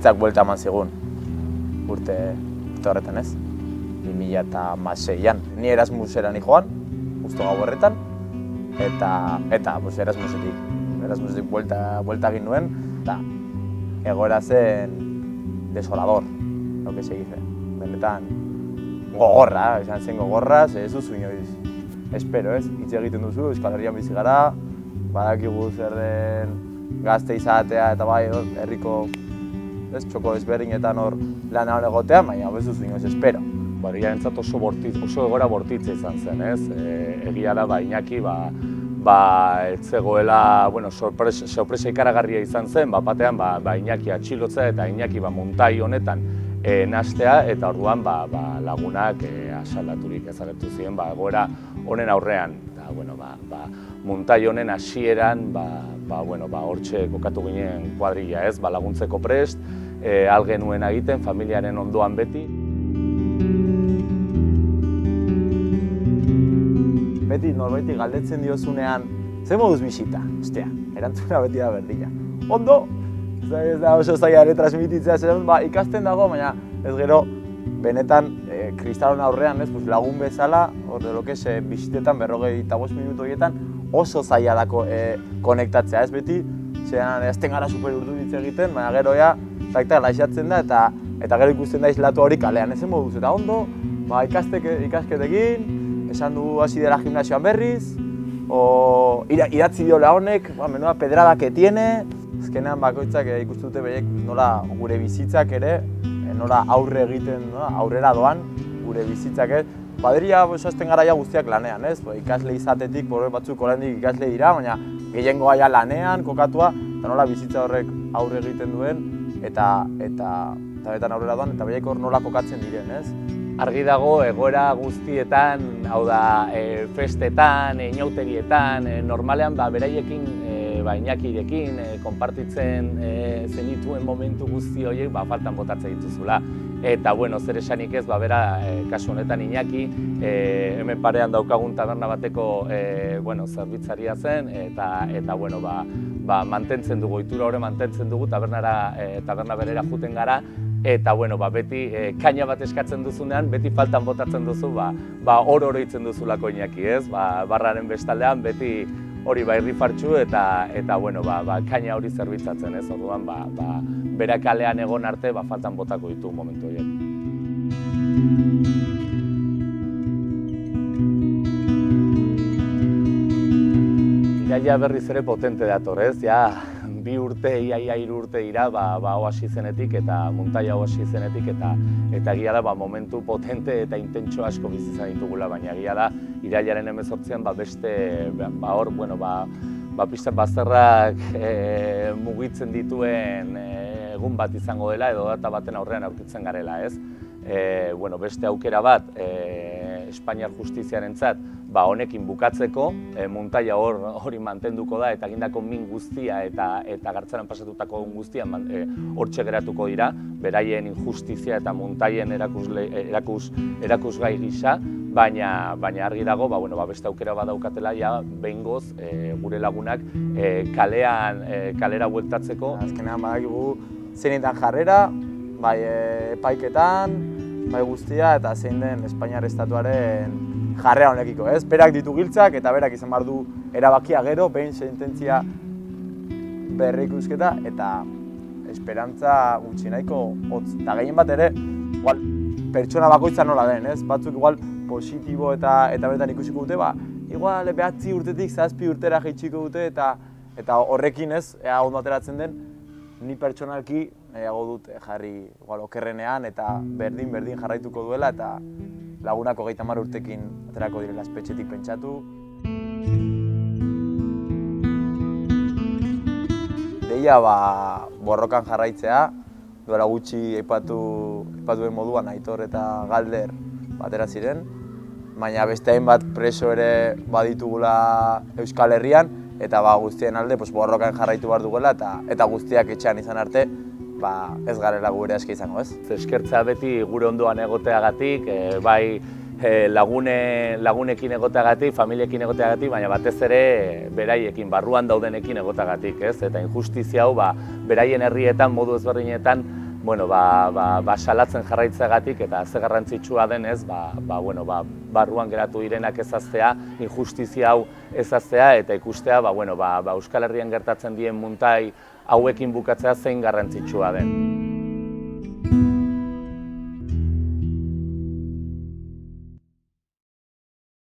bizitzak buelta eman zigun urte horretan ez, 2006an. Ni Erasmusera ni joan, justu gau horretan, eta pues, Erasmusetik buelta egin nuen, eta egoera zen desolador, lo que se dice. Benetan gogorra, izan zen gogorra, ze ez duzu inoiz. Espero ez, hitz egiten duzu, Euskal Herrian bizi gara, badakigu zer den gazte izatea eta bai herriko txoko ezberdinetan hor lanean egotea, baina ez duzu inoiz espero. Bariarentzat oso egora bortitza izan zen, ez? Egia da, Iñaki, ez zegoela, bueno, sorpresa ikaragarria izan zen, batean, Iñaki atxilotzea eta Iñaki muntai honetan nastea, eta orduan lagunak asaldaturik ezagertu ziren egoera honen aurrean. Muntai honen hasieran, hortxe kokatu ginen kuadrilla, ez? Laguntzeko prest, ahal genuen egiten, familiaren ondoan beti. Beti norbaiti galdetzen diozunean, ze moduz bisita? Ostia, erantzuna beti da berdina. Ondo, ez da oso zaila ere transmititzea, ikasten dago, baina ez gero, benetan, kristalon aurrean, lagun bezala, bizitetan 45 minutu horietan oso zaila dako konektatzea, ez beti, azten gara super urdu ditz egiten, baina gero laixatzen da, eta gero ikusten da islatu hori kalean, ezen moduz, eta ondo, ikasketekin, esan dugu hasi dela gimnasioan berriz, idatzi diola honek, menuda pedradak etiene. Azkenean bakoitzak ikusten dute berek nola gure bizitzak ere, nola aurre egiten, aurrera doan gure bizitzak ere. Baderia azten gara guztiak lanean, ez? Ikasle izatetik, batzuk oraindik ikasle dira, baina gehiengoa lanean, kokatua, eta nola bizitza horrek aurre egiten duen, eta betan aurrera doan, eta berek hor nola kokatzen diren, ez? Argi dago egoera guztietan, hau da, festetan, inauterietan, normalean beraiekin, Iñakirekin, konpartitzen zenituen momentu guzti horiek faltan botatzen dituzula. Eta, bueno, zer esanik ez, bera, kasu honetan Iñaki, hemen parean daukagun taberna bateko zerbitzaria zen, eta, bueno, mantentzen dugu, ohitura hori mantentzen dugu, taberna berera joaten gara, eta, bueno, beti kaina bat eskatzen duzunean, beti faltan botatzen duzu, oroitzen duzulako Iñaki, ez? Barraren bestaldean, beti hori irri fartxu eta, bueno, kaina hori zerbitzatzen, ez? Orduan, berakalean egon arte, faltan botako ditu momentu horiek. Iraia berriz ere potente dator, ez? Ia hiru urte dira, oasi zenetik eta muntaia oasi zenetik, eta egia da, momentu potente eta intentxo asko bizizan ditugula, baina egia da, irailaren 18an beste, hor, bueno, pista bazterrak mugitzen dituen egun bat izango dela, edo data baten aurrean aurkitzen garela, ez? Bueno, beste aukera bat, Espainiar justiziarentzat, honekin bukatzeko, muntaia hori mantenduko da, eta egindako min guztia eta Gartzaran pasatutako guztia hortxe geratuko dira, beraien injustizia eta muntaien erakusgai gisa, baina argi dago, beste aukera badaukatela, behingoz gure lagunak kalera bueltatzeko. Azkenean badakigu zeinetan jarrera, bai epaiketan, bai guztia, eta zein den Espainiar estatuaren jarrera honekiko, ez? Berak ditu giltzak eta berak izan behar du erabakia gero, behin sententzia berrikusketa, eta esperantza gutxi nahiko hotz. Eta gehien bat ere, igual, pertsona bakoitza nola den, ez? Batzuk igual positibo eta beretan ikusiko dute, igual 9 urtetik 7 urtera jaitsiko dute, eta horrekin ez, ea ondo ateratzen den, ni pertsonalki nahiago dut jarri okerrenean eta berdin jarraituko duela, eta lagunako 30 urtekin aterako direla espetxetik pentsatu. Deia borrokan jarraitzea, duela gutxi aipatuen moduan Aitor eta Galder batera ziren, baina beste hainbat preso ere baditugula Euskal Herrian, eta guztien alde borrokan jarraitu behar duela, eta guztiak etxean izan arte, ez garela gure aske izango, ez? Eskertzea beti gure ondoan egoteagatik, bai lagunekin egoteagatik, familiekin egoteagatik, baina batez ere beraiekin, barruan daudenekin egoteagatik, ez? Eta injustizia hau, beraien herrietan, modu ezberdinetan bueno, salatzen jarraitzagatik eta ze garrantzitsua denez, barruan geratu direnak ezaztea, injustizia hau ezaztea eta ikustea, Euskal Herrian gertatzen dien muntai hauekin bukatzea zein garrantzitsua den.